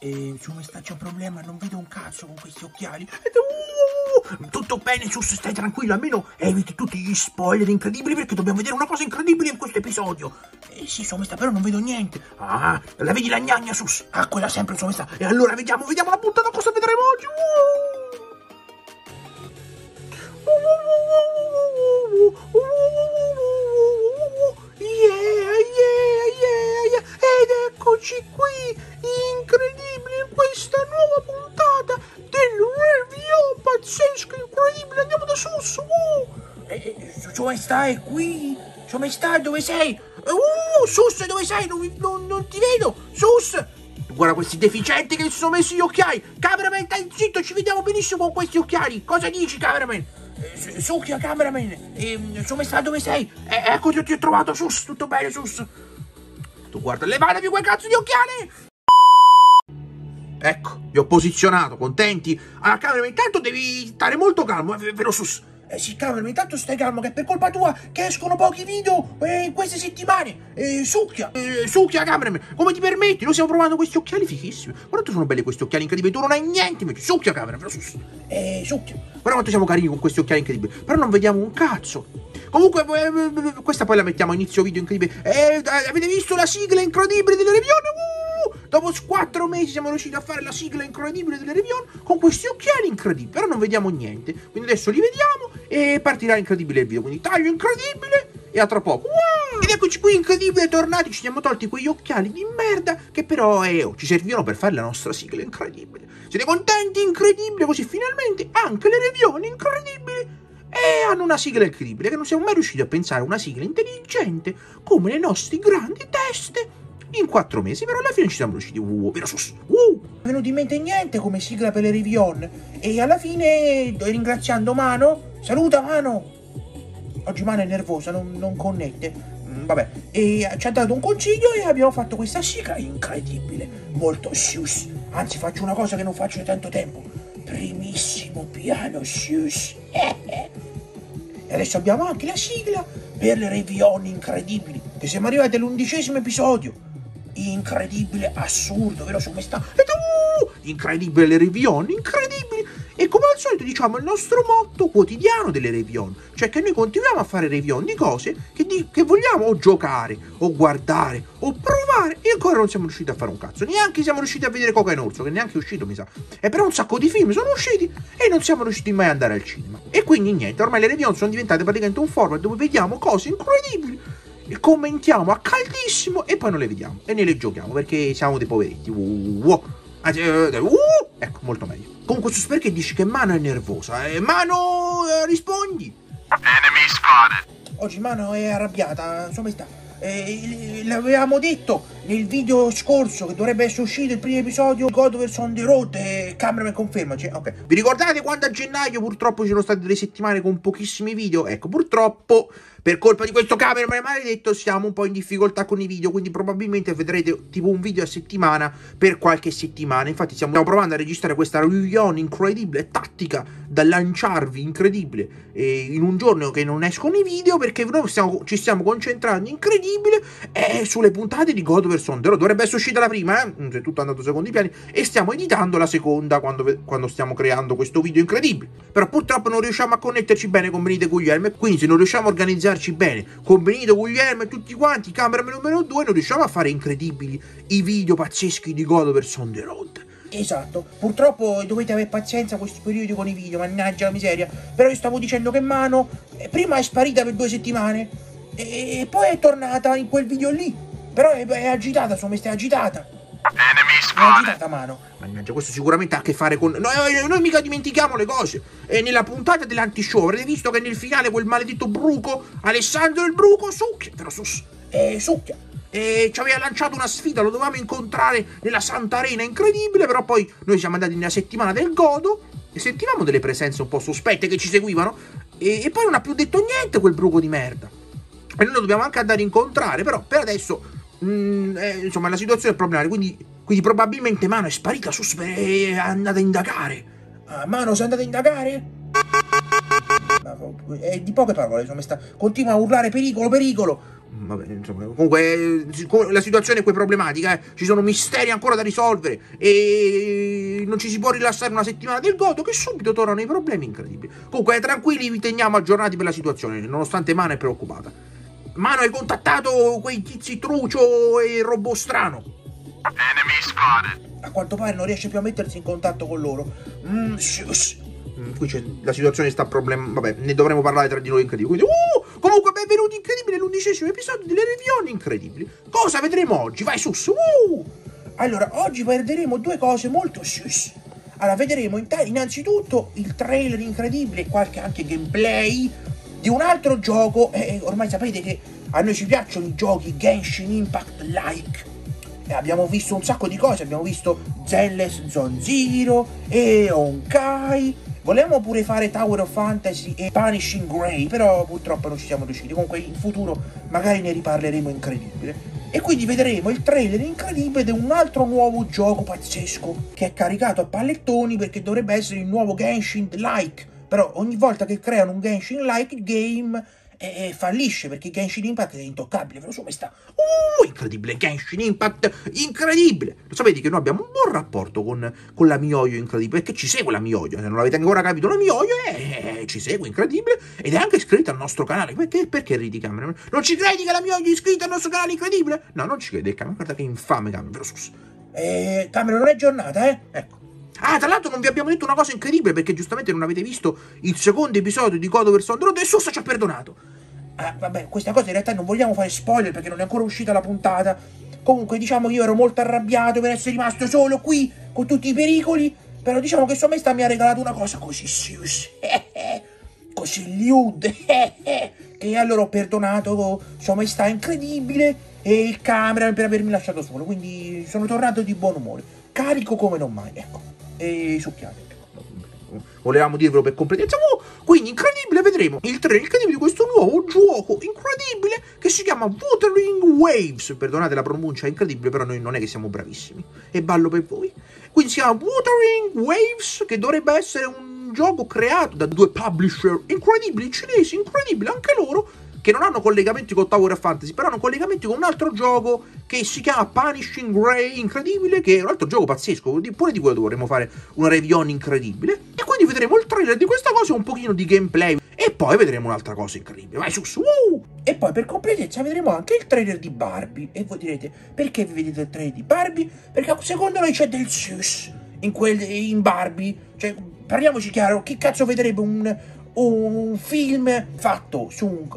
E su questa c'è un problema, non vedo un cazzo con questi occhiali. Tutto bene, Sus, stai tranquillo, almeno eviti tutti gli spoiler incredibili, perché dobbiamo vedere una cosa incredibile in questo episodio. Sì, su questa però non vedo niente. Ah, la vedi la gnagna, Sus? Ah, quella sempre, su questa. E allora vediamo la puntata, cosa vedremo oggi. Ed eccoci qui, incredibile, questa nuova puntata del Revieon, pazzesco, incredibile, andiamo da Sus. Sua maestà è qui, Sua maestà, dove sei? Sus, dove sei? Non ti vedo, Sus. Guarda questi deficienti che si sono messi gli occhiali. Cameraman, stai zitto, ci vediamo benissimo con questi occhiali. Cosa dici, cameraman? Succhia, cameraman, insomma, dove sei? Ecco, ti ho trovato, Sus, tutto bene, Sus? Tu guarda, levatevi quel cazzo di occhiali! Ecco, vi ho posizionato, contenti? Allora, cameraman, intanto devi stare molto calmo, vero, Sus? Sì, cameraman, intanto stai calmo, che è per colpa tua che escono pochi video in queste settimane. Succhia, cameraman, come ti permetti? Noi stiamo provando questi occhiali fichissimi. Quanto sono belli questi occhiali incredibili, tu non hai niente, invece. Succhia, cameraman, però, Sus. Succhia. Guarda quanto siamo carini con questi occhiali incredibili, però non vediamo un cazzo. Comunque, questa poi la mettiamo a inizio video incredibile. Avete visto la sigla incredibile delle Revieon? Dopo 4 mesi siamo riusciti a fare la sigla incredibile delle Revieon con questi occhiali incredibili, però non vediamo niente. Quindi adesso li vediamo e partirà incredibile il video, quindi taglio incredibile e a tra poco. Wow! Ed eccoci qui, incredibile, tornati, ci siamo tolti quegli occhiali di merda che però ci servivano per fare la nostra sigla incredibile. Siete contenti? Incredibile, così finalmente anche le Revieon incredibili hanno una sigla incredibile, che non siamo mai riusciti a pensare una sigla intelligente come le nostre grandi teste. In 4 mesi, però alla fine ci siamo riusciti. Vero, Sus? Non è venuto in mente niente come sigla per le Revieon. E alla fine, ringraziando Mano. Saluta, Mano! Oggi Mano è nervosa, non connette. Vabbè, e ci ha dato un consiglio e abbiamo fatto questa sigla incredibile. Molto Sus. Anzi, faccio una cosa che non faccio da tanto tempo. Primissimo piano, Sus. E adesso abbiamo anche la sigla per le Revieon incredibili. E siamo arrivati all'11° episodio. Incredibile, assurdo, vero, su come sta? Incredibile le Revieon, incredibili. E come al solito diciamo il nostro motto quotidiano delle Revieon, cioè che noi continuiamo a fare Revieon di cose che vogliamo o giocare, o guardare, o provare, e ancora non siamo riusciti a fare un cazzo. Neanche siamo riusciti a vedere Coca in Orso, che neanche è uscito, mi sa. E però un sacco di film sono usciti e non siamo riusciti mai ad andare al cinema. E quindi niente, ormai le Revieon sono diventate praticamente un format dove vediamo cose incredibili, commentiamo a caldissimo e poi non le vediamo e ne le giochiamo perché siamo dei poveretti. Ecco, molto meglio. Comunque, Sus, perché dici che Mano è nervosa? Mano, rispondi. Enemy spotted. Oggi Mano è arrabbiata, insomma sta. L'avevamo detto nel video scorso che dovrebbe essere uscito il primo episodio Godoverse On The Road, cameraman confermaci. Ok, vi ricordate quando a gennaio purtroppo ci sono state delle settimane con pochissimi video? Ecco, purtroppo per colpa di questo cameraman maledetto siamo un po' in difficoltà con i video, quindi probabilmente vedrete tipo un video a settimana per qualche settimana. Infatti stiamo provando a registrare questa Revieon incredibile, tattica da lanciarvi incredibile in un giorno che non escono i video, perché noi ci stiamo concentrando incredibile è sulle puntate di Godoverse On The Road. Dovrebbe essere uscita la prima, se tutto è andato secondo i piani, e stiamo editando la seconda quando stiamo creando questo video incredibile. Però purtroppo non riusciamo a connetterci bene con Benito e Guglielmo, quindi se non riusciamo a organizzarci bene con Benito, Guglielmo e tutti quanti, cameraman numero 2, non riusciamo a fare incredibili i video pazzeschi di Godoverse On The Road. Esatto, purtroppo dovete avere pazienza questi periodi con i video, mannaggia la miseria. Però io stavo dicendo che Mano prima è sparita per 2 settimane e poi è tornata in quel video lì. Però è agitata, insomma, è agitata. È agitata Mano. Mannaggia, questo sicuramente ha a che fare con... Noi mica dimentichiamo le cose. E nella puntata dell'antishow avrete visto che nel finale quel maledetto Bruco, Alessandro il Bruco, succhia. Però Sus. Succhia. E ci aveva lanciato una sfida, lo dovevamo incontrare nella Santa Arena incredibile, però poi noi siamo andati nella settimana del Godo e sentivamo delle presenze un po' sospette che ci seguivano e poi non ha più detto niente quel Bruco di merda. E noi lo dobbiamo anche andare a incontrare, però per adesso, insomma, la situazione è problematica, quindi probabilmente Mano è sparita, Sus, è andata a indagare. Ah, Mano, sei andata a indagare? È di poche parole, insomma, continua a urlare pericolo, pericolo. Vabbè, insomma, comunque la situazione è problematica, eh. Ci sono misteri ancora da risolvere e non ci si può rilassare una settimana del Godo che subito tornano i problemi incredibili. Comunque tranquilli, vi teniamo aggiornati per la situazione, nonostante Mano è preoccupata. Mano, hai contattato quei tizi trucio e il robot strano? Enemy spotted. A quanto pare non riesce più a mettersi in contatto con loro. Qui c'è, la situazione sta vabbè, ne dovremo parlare tra di noi, incredibile. Quindi, comunque benvenuti, incredibile, l'11° episodio delle Revieon incredibili. Cosa vedremo oggi? Vai sus. Allora, oggi perderemo due cose molto sus. Allora, vedremo innanzitutto il trailer incredibile e qualche anche gameplay di un altro gioco. Ormai sapete che a noi ci piacciono i giochi Genshin Impact like. Abbiamo visto un sacco di cose, abbiamo visto Zenless Zone Zero e Honkai. Volevamo pure fare Tower of Fantasy e Punishing Gray, però purtroppo non ci siamo riusciti. Comunque in futuro magari ne riparleremo, incredibile. E quindi vedremo il trailer incredibile di un altro nuovo gioco pazzesco che è caricato a pallettoni perché dovrebbe essere il nuovo Genshin-like. Però ogni volta che creano un Genshin-like game fallisce perché Genshin Impact è intoccabile, ve lo so, ma sta incredibile, Genshin Impact incredibile. Lo sapete che noi abbiamo un buon rapporto con la MiHoYo incredibile, perché ci segue la MiHoYo, se non l'avete ancora capito la MiHoYo ci segue incredibile ed è anche iscritta al nostro canale. Perché ridi, Camera? Non ci credi che la MiHoYo è iscritta al nostro canale incredibile? No, non ci crede, Camera, guarda che infame, Camera, ve lo so. Camera, non è giornata, eh? Ecco. Ah, tra l'altro non vi abbiamo detto una cosa incredibile, perché giustamente non avete visto il secondo episodio di Godoverse On The Road e Sussa ci ha perdonato. Ah, vabbè, questa cosa in realtà non vogliamo fare spoiler perché non è ancora uscita la puntata. Comunque diciamo che io ero molto arrabbiato per essere rimasto solo qui con tutti i pericoli, però diciamo che sua maestà mi ha regalato una cosa così sius, così liude, che allora ho perdonato sua maestà incredibile e il camera per avermi lasciato solo, quindi sono tornato di buon umore, carico come non mai, ecco. E succhiate, volevamo dirvelo per completezza. Quindi incredibile, vedremo il trailer incredibile di questo nuovo gioco incredibile che si chiama Wuthering Waves. Perdonate la pronuncia incredibile, però noi non è che siamo bravissimi e ballo per voi. Quindi si chiama Wuthering Waves, che dovrebbe essere un gioco creato da due publisher incredibili cinesi, incredibile anche loro, che non hanno collegamenti con Tower of Fantasy, però hanno collegamenti con un altro gioco che si chiama Punishing Gray, incredibile, che è un altro gioco pazzesco, pure di quello dovremmo fare una Revieon incredibile. E quindi vedremo il trailer di questa cosa e un pochino di gameplay, e poi vedremo un'altra cosa incredibile, vai su. E poi per completezza vedremo anche il trailer di Barbie, e voi direte, perché vi vedete il trailer di Barbie? Perché secondo noi c'è del sus in Barbie, cioè parliamoci chiaro, chi cazzo vedrebbe un film fatto su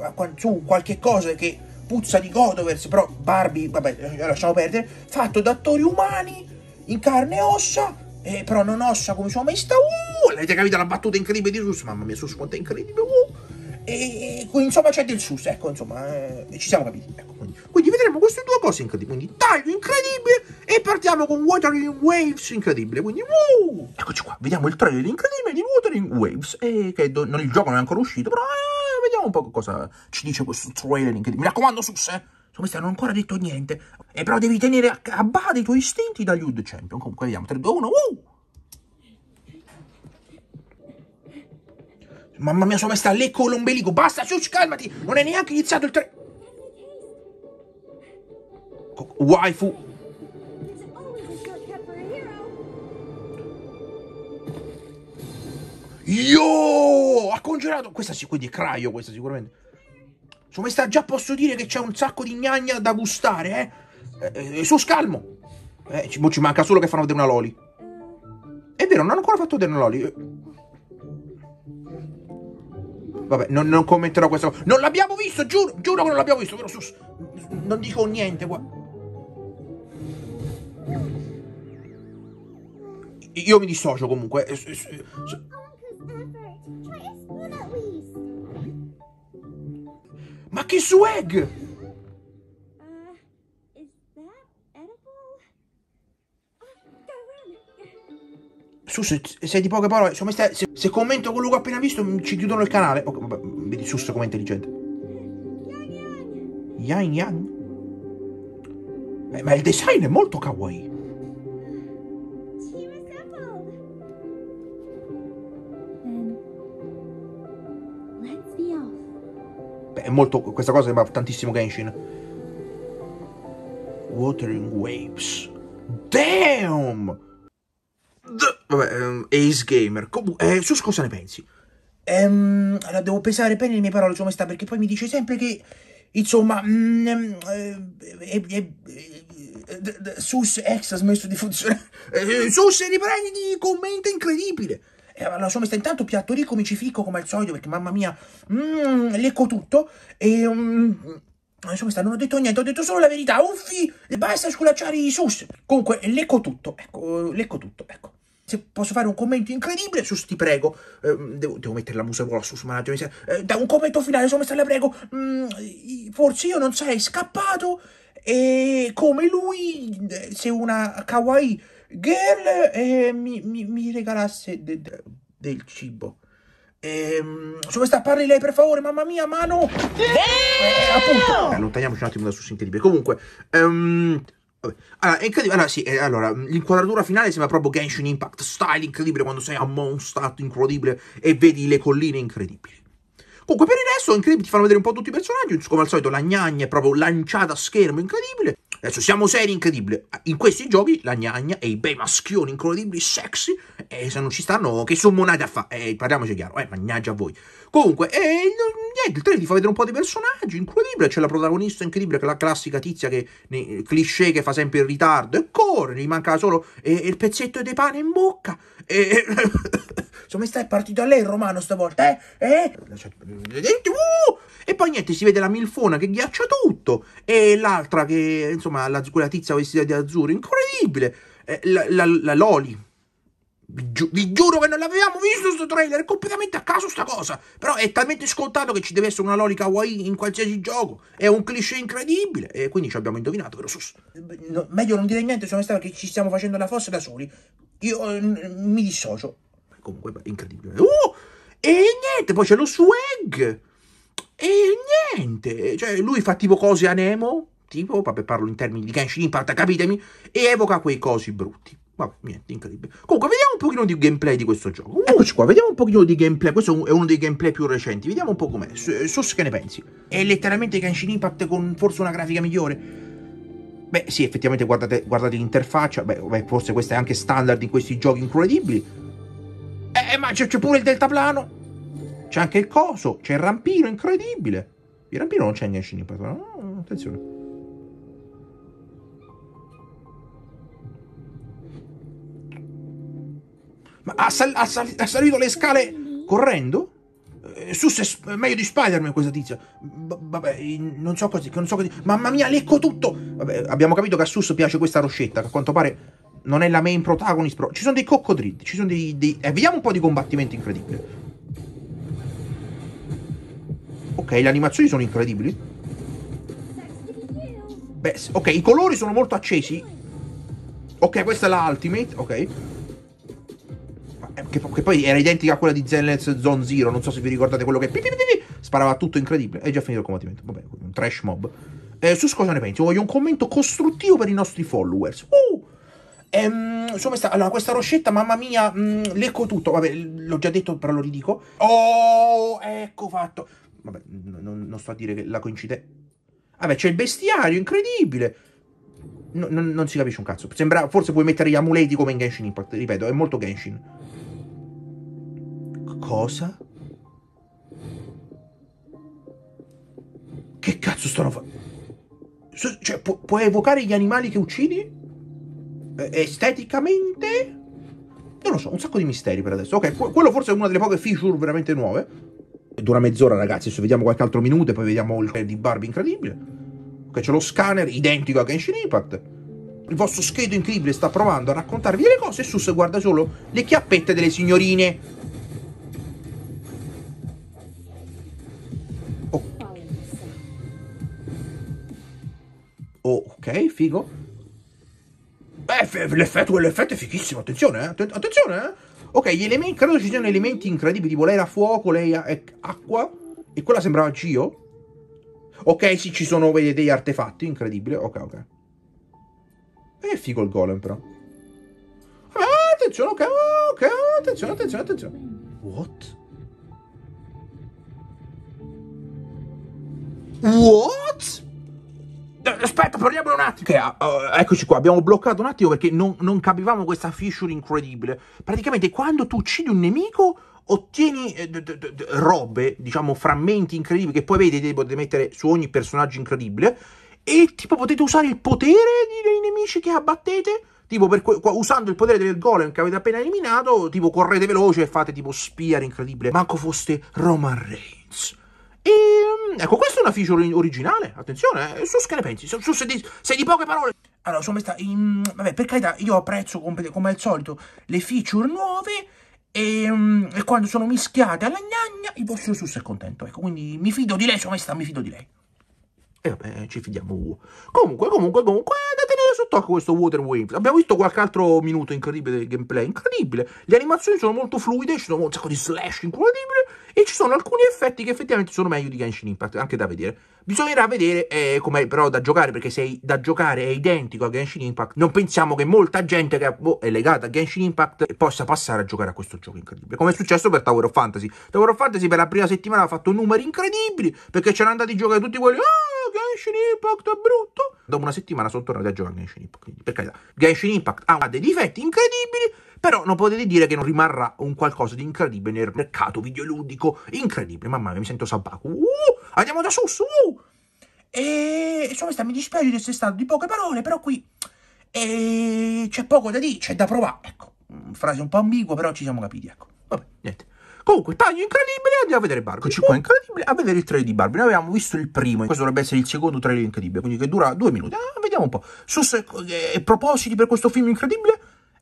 qualche cosa che puzza di Godoverse, però Barbie, vabbè, lasciamo perdere, fatto da attori umani in carne e ossa, però non ossa come sua maestà. L'avete capito la battuta incredibile di Sus? Mamma mia, Sus quanto è incredibile. Quindi insomma c'è del Sus, ecco, insomma, ci siamo capiti, ecco. Quindi vedremo queste due cose incredibili, quindi taglio incredibile e partiamo con Wuthering Waves incredibile, quindi eccoci qua, vediamo il trailer incredibile di Wuthering Waves, che il gioco non è ancora uscito, però vediamo un po' cosa ci dice questo trailer incredibile. Mi raccomando Sus, questi non hanno ancora detto niente, però devi tenere a bada i tuoi istinti dagli Ud Champion. Comunque vediamo, 3, 2, 1, Mamma mia, sua maestà, lecco l'ombelico, basta Sus, calmati, non è neanche iniziato il trailer. Waifu. Yo! Ha congelato. Questa sì, quindi è Craio, questa sicuramente. Su questa già posso dire che c'è un sacco di gnagna da gustare, su scalmo. Ci manca solo che fanno vedere una loli. È vero, non hanno ancora fatto vedere una loli. Vabbè, non commenterò questo. Non l'abbiamo visto, giuro che non l'abbiamo visto, però sus. Non dico niente qua. Io mi dissocio comunque. Ma che swag! Sus, sei di poche parole. Insomma, se commento quello che ho appena visto, ci chiudono il canale. Ok, vabbè, vedi Sus com'è intelligente. Yang Yang. Ma il design è molto kawaii. Beh, molto, questa cosa sembra tantissimo Genshin. Wuthering Waves. Damn! Vabbè, Ace Gamer. Su cosa ne pensi? Allora, devo pensare bene le mie parole, insomma, sta, perché poi mi dice sempre che... Insomma, Sus Ex ha smesso di funzionare. Sus, riprenditi, commenta incredibile. Allora, insomma, sta, intanto piatto ricco, mi ci ficco come al solito, perché mamma mia, lecco tutto. E insomma, sta, non ho detto niente, ho detto solo la verità. Uffi, basta sculacciare i Sus. Comunque, lecco tutto, ecco, lecco tutto, ecco. Se posso fare un commento incredibile, Sus, ti prego. Devo mettere la musa con Sus, ma da un commento finale, insomma, la prego. Forse io non sarei scappato. E come lui, se una kawaii girl mi regalasse del cibo. Insomma, parli lei, per favore, mamma mia, mano. Appunto. Allontaniamoci un attimo da Sus, incredibile. Comunque. Allora, è incredibile. Allora, sì, allora, l'inquadratura finale sembra proprio Genshin Impact style, incredibile, quando sei a Mondstadt, incredibile, e vedi le colline incredibili. Comunque, per il resto, incredibile, ti fanno vedere un po' tutti i personaggi, come al solito la gnagna è proprio lanciata a schermo, incredibile. Adesso siamo seri, incredibile. In questi giochi la gnagna e i bei maschioni incredibili, sexy, e se non ci stanno, che sono monati a fa', parliamoci chiaro, mannaggia a voi. Comunque, niente, il 3 ti fa vedere un po' di personaggi, incredibile, c'è la protagonista incredibile, che è la classica tizia che, cliché, che fa sempre in ritardo, e corre, gli manca solo il pezzetto di pane in bocca, insomma, è partito a lei il romano stavolta, e poi niente, si vede la milfona che ghiaccia tutto, e l'altra che, insomma, quella tizia vestita di azzurro, incredibile, la Loli. Vi giuro che non l'avevamo visto questo trailer, è completamente a caso sta cosa, però è talmente scontato che ci deve essere una loli kawaii in qualsiasi gioco, è un cliché incredibile, e quindi ci abbiamo indovinato, vero Sus? No, meglio non dire niente, sono stato che ci stiamo facendo la fossa da soli, io mi dissocio. Comunque, incredibile. E niente, poi c'è lo swag, e niente, cioè lui fa tipo cose a Nemo, tipo, vabbè, parlo in termini di Genshin Impact, capitemi, e evoca quei cosi brutti. Vabbè, niente, incredibile. Comunque, vediamo un pochino di gameplay di questo gioco. Eccoci qua, vediamo un pochino di gameplay. Questo è uno dei gameplay più recenti. Vediamo un po' com'è. Sus, che ne pensi? È letteralmente Genshin Impact con forse una grafica migliore. Beh, sì, effettivamente, guardate l'interfaccia. Beh, forse questa è anche standard in questi giochi incredibili. Ma c'è pure il deltaplano. C'è anche il coso. C'è il rampino, incredibile. Il rampino non c'è in Genshin Impact. No, attenzione. Ma ha salito le scale correndo? Sus è meglio di Spider-Man questa tizia. Vabbè, non so così, mamma mia, lecco tutto! Vabbè, abbiamo capito che a Sus piace questa roscetta, che a quanto pare non è la main protagonist, però ci sono dei coccodrilli, ci sono dei... vediamo un po' di combattimento incredibile. Ok, le animazioni sono incredibili. Beh, ok, i colori sono molto accesi. Ok, questa è la Ultimate, ok. Che poi era identica a quella di Zenless Zone Zero, non so se vi ricordate quello che sparava tutto incredibile. È già finito il combattimento, vabbè, un trash mob. Sus, cosa ne pensi? Voglio un commento costruttivo per i nostri followers. Insomma, allora, questa roscetta, mamma mia, lecco tutto. Vabbè, l'ho già detto, però lo ridico. Oh, ecco fatto. Vabbè, non sto a dire che la coincidenza. Vabbè, c'è il bestiario, incredibile. Non si capisce un cazzo. Sembra, forse puoi mettere gli amuleti come in Genshin Impact. Ripeto, è molto Genshin. Cosa? Che cazzo stanno facendo? Cioè, puoi evocare gli animali che uccidi? Esteticamente? Non lo so, un sacco di misteri per adesso. Ok, quello forse è una delle poche feature veramente nuove. Dura mezz'ora, ragazzi, adesso vediamo qualche altro minuto e poi vediamo il di Barbie incredibile. Che c'è lo scanner identico a Genshin Impact. Il vostro schedo incredibile sta provando a raccontarvi le cose e Sus guarda solo le chiappette delle signorine. Ok, figo. L'effetto è fighissimo, attenzione, attenzione, Ok, gli elementi, credo ci siano elementi incredibili, tipo lei era fuoco, lei è acqua, e quella sembrava Gio. Ok, sì, ci sono, vedete, degli artefatti, incredibile, ok. È figo il golem, però. Attenzione, ok, attenzione. What? What? Aspetta, parliamone un attimo. Eccoci qua, abbiamo bloccato un attimo perché non capivamo questa feature incredibile. Praticamente quando tu uccidi un nemico ottieni robe, diciamo frammenti incredibili che poi vedi potete mettere su ogni personaggio incredibile. E tipo potete usare il potere dei nemici che abbattete, tipo per usando il potere del golem che avete appena eliminato, tipo correte veloce e fate tipo spear incredibile. Manco foste Roman Reigns. E ecco, questa è una feature originale, attenzione, su che ne pensi? Su sei di poche parole. Allora, insomma, vabbè, per carità, io apprezzo come al solito le feature nuove e quando sono mischiate alla gnagna il vostro sus è contento, ecco, quindi mi fido di lei, insomma, mi fido di lei. E vabbè, ci fidiamo. Comunque, da tenere sott'occhio questo Wuthering Waves. Abbiamo visto qualche altro minuto incredibile del gameplay, incredibile. Le animazioni sono molto fluide, ci sono un sacco di slash incredibile e ci sono alcuni effetti che effettivamente sono meglio di Genshin Impact, anche da vedere. Bisognerà vedere com'è però da giocare, perché se da giocare è identico a Genshin Impact, non pensiamo che molta gente che è legata a Genshin Impact possa passare a giocare a questo gioco incredibile, come è successo per Tower of Fantasy. Tower of Fantasy per la prima settimana ha fatto numeri incredibili, perché c'erano andati a giocare tutti quelli Genshin Impact è brutto. Dopo una settimana sono tornati a giocare a Genshin Impact, quindi per carità, Genshin Impact ha dei difetti incredibili, però non potete dire che non rimarrà un qualcosa di incredibile nel mercato videoludico incredibile. Mamma mia, mi sento Sabaku. Andiamo da Sussu. E insomma, mi dispiace di essere stato di poche parole, però qui c'è poco da dire, c'è da provare, ecco, frase un po' ambigua, però ci siamo capiti, ecco, vabbè, niente. Comunque, taglio incredibile, andiamo a vedere Barbie. Eccoci qua, incredibile, a vedere il trailer di Barbie. Noi abbiamo visto il primo, questo dovrebbe essere il secondo trailer incredibile, quindi che dura 2 minuti. Vediamo un po'. Sus, propositi per questo film incredibile?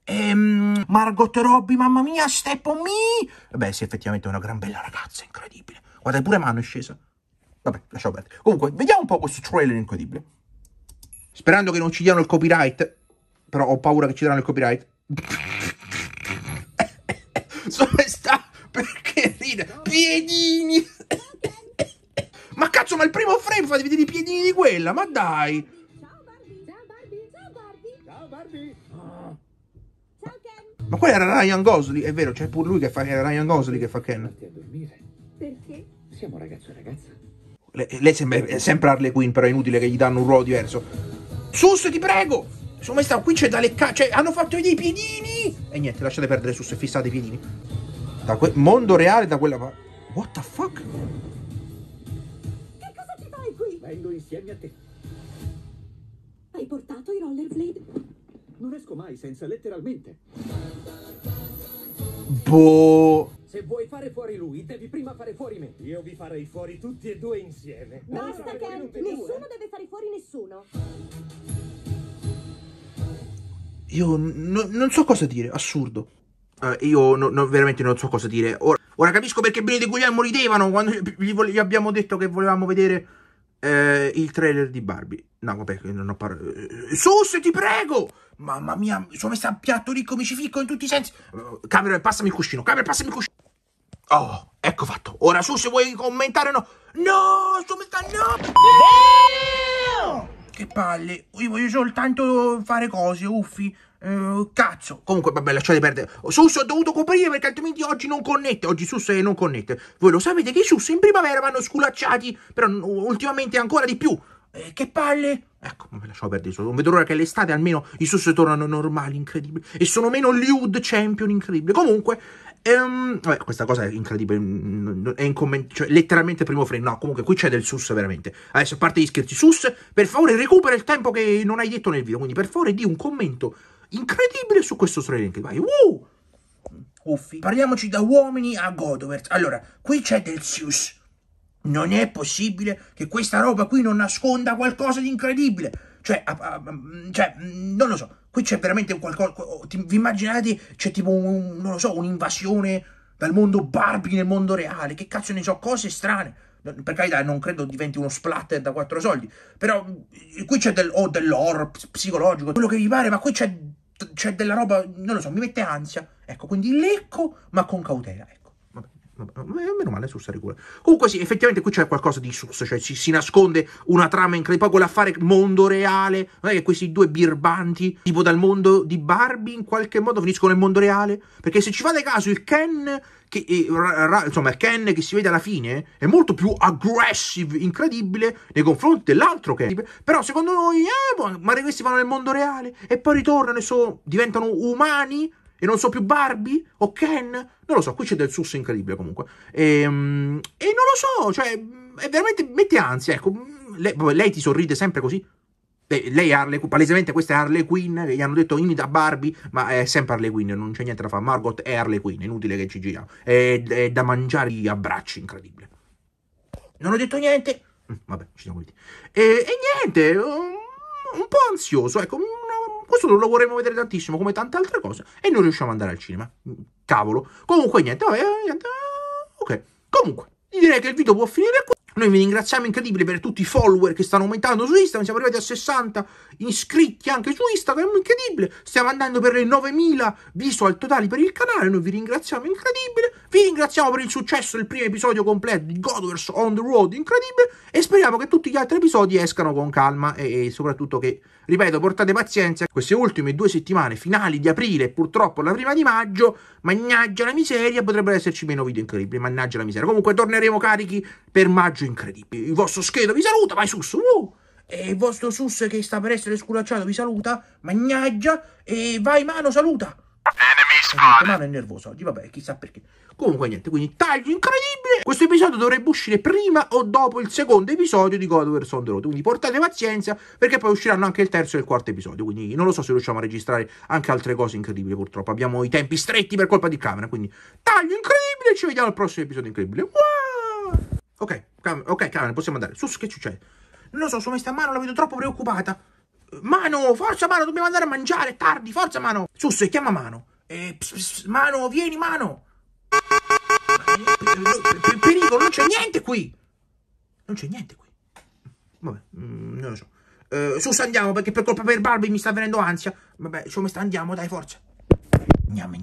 Margot Robbie, mamma mia, Step on Me! Beh, sì, effettivamente è una gran bella ragazza, incredibile. Guarda, pure mano è scesa. Vabbè, lasciamo perdere. Comunque, vediamo un po' questo trailer incredibile. Sperando che non ci diano il copyright, però ho paura che ci daranno il copyright. Perché ride? Piedini! Ma cazzo, ma il primo frame fate vedere i piedini di quella, ma dai! Ciao Barbie! Ciao Barbie! Ciao Barbie! Ciao Barbie! Ciao Ken! Ma quello era Ryan Gosling, è vero, c'è pure lui che fa, era Ryan Gosling che fa Ken. Perché? Siamo ragazzo e ragazza. Lei sembra sempre Harley Quinn, però è inutile che gli danno un ruolo diverso. Sus, ti prego! Insomma, qui c'è da leccare, cioè hanno fatto vedere i piedini! E niente, lasciate perdere Sus e fissate i piedini. Da quel mondo reale, da quella parte. What the fuck? Che cosa ti fai qui? Vengo insieme a te. Hai portato i rollerblade? Non esco mai senza, letteralmente. Boh. Se vuoi fare fuori lui, devi prima fare fuori me. Io vi farei fuori tutti e due insieme. Basta, che nessuno deve fare fuori nessuno. Io non so cosa dire, assurdo. Io veramente non so cosa dire. Ora capisco perché Benito e Guglielmo ridevano quando gli abbiamo detto che volevamo vedere il trailer di Barbie. No, vabbè, non ho parlato. Sus, ti prego! Mamma mia, sono messa a piatto ricco, mi ci ficco in tutti i sensi. Camera, passami il cuscino. Camera, passami il cuscino. Oh, ecco fatto. Ora, Sus, vuoi commentare? No. No, sono messa... No! Che palle. Io voglio soltanto fare cose, uffi. Cazzo, comunque vabbè, lasciate perdere. Sus, ho dovuto coprire perché altrimenti oggi non connette. Oggi Sus non connette. Voi lo sapete che i Sus in primavera vanno sculacciati, però ultimamente ancora di più. Che palle. Ecco, vabbè, lasciamo perdere. Non vedo l'ora che l'estate almeno i Sus tornano normali, incredibile. E sono meno lewd champion, incredibile. Comunque vabbè, questa cosa è incredibile. È cioè, letteralmente primo frame. No, comunque qui c'è del Sus veramente. Adesso, a parte gli scherzi, Sus, per favore recupera il tempo che non hai detto nel video. Quindi per favore di un commento incredibile su questo trailer. Vai, wow! Uffi. Parliamoci da uomini a Godoverse. Allora, qui c'è del Sus. Non è possibile che questa roba qui non nasconda qualcosa di incredibile. Cioè non lo so. Qui c'è veramente un qualcosa. Vi immaginate, c'è tipo non lo so, un'invasione dal mondo Barbie nel mondo reale. Che cazzo ne so, cose strane. Per carità, non credo diventi uno splatter da 4 soldi. Però qui c'è dell'horror psicologico, quello che vi pare, ma qui c'è della roba, non lo so, mi mette ansia. Ecco, quindi lecco, ma con cautela, ecco. Vabbè, Vabbè, meno male, sus sicuro. Comunque sì, effettivamente qui c'è qualcosa di sus, cioè si nasconde una trama incredibile, poi quell'affare mondo reale, non è che questi due birbanti, tipo dal mondo di Barbie, in qualche modo finiscono nel mondo reale, perché se ci fate caso il Ken, che, insomma il Ken che si vede alla fine, è molto più aggressive, incredibile, nei confronti dell'altro Ken, però secondo noi, ma questi vanno nel mondo reale, e poi ritornano e diventano umani, e non so più Barbie o Ken, non lo so, qui c'è del sus incredibile comunque, e non lo so, cioè, è veramente, mette ansia, ecco, lei ti sorride sempre così, lei Harley, palesemente questa è Harley Quinn, gli hanno detto imita Barbie, ma è sempre Harley Quinn, non c'è niente da fare, Margot è Harley Quinn, è inutile che ci giriamo, è da mangiare gli abbracci, incredibile, non ho detto niente, vabbè, ci siamo lì, e niente, un po' ansioso, ecco, questo non lo vorremmo vedere tantissimo, come tante altre cose, e non riusciamo ad andare al cinema. Cavolo. Comunque, niente, vabbè, niente. Ok. Comunque, direi che il video può finire qui. Noi vi ringraziamo incredibile per tutti i follower che stanno aumentando su Instagram, siamo arrivati a 60 iscritti anche su Instagram, incredibile, stiamo andando per le 9.000 visual totali per il canale, noi vi ringraziamo incredibile, vi ringraziamo per il successo del primo episodio completo di Godoverse On The Road, incredibile, e speriamo che tutti gli altri episodi escano con calma e soprattutto che, ripeto, portate pazienza, queste ultime 2 settimane finali di aprile e purtroppo la prima di maggio, mannaggia la miseria, potrebbero esserci meno video incredibili, mannaggia la miseria, comunque torneremo carichi per maggio incredibile. Il vostro Schedo vi saluta, vai sus, e il vostro sus che sta per essere sculacciato vi saluta, mannaggia, e vai mano saluta. Mano è nervoso oggi, vabbè, chissà perché. Comunque niente, quindi taglio incredibile. Questo episodio dovrebbe uscire prima o dopo il secondo episodio di Godoverse On The Road, quindi portate pazienza perché poi usciranno anche il terzo e il quarto episodio, quindi non lo so se riusciamo a registrare anche altre cose incredibili, purtroppo abbiamo i tempi stretti per colpa di camera, quindi taglio incredibile, ci vediamo al prossimo episodio incredibile. Wow! Ok, camera, possiamo andare. Sus, che succede? Non lo so, su questa mano la vedo troppo preoccupata. Mano, forza mano, dobbiamo andare a mangiare, è tardi, forza mano. Sus, chiama mano. Mano, vieni, mano. Pericolo, non c'è niente qui. Non c'è niente qui. Vabbè, non lo so. Sus, andiamo, perché per colpa per Barbie mi sta venendo ansia. Vabbè, ci andiamo, dai, forza. Gnam.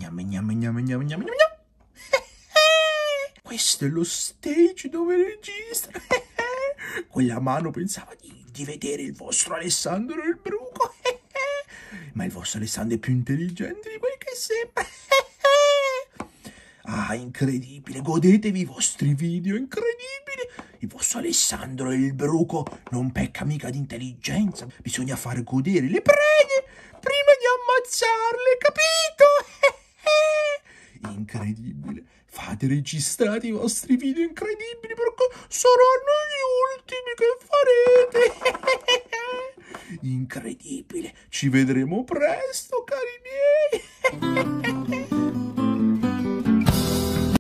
Questo è lo stage dove registra. Quella mano pensava di vedere il vostro Alessandro il Bruco. Ma il vostro Alessandro è più intelligente di quel che sembra. Ah, incredibile. Godetevi i vostri video, incredibile. Il vostro Alessandro il Bruco non pecca mica di intelligenza. Bisogna far godere le preghe prima di ammazzarle, capito? Incredibile, fate registrare i vostri video incredibili perché saranno gli ultimi che farete. Incredibile, ci vedremo presto.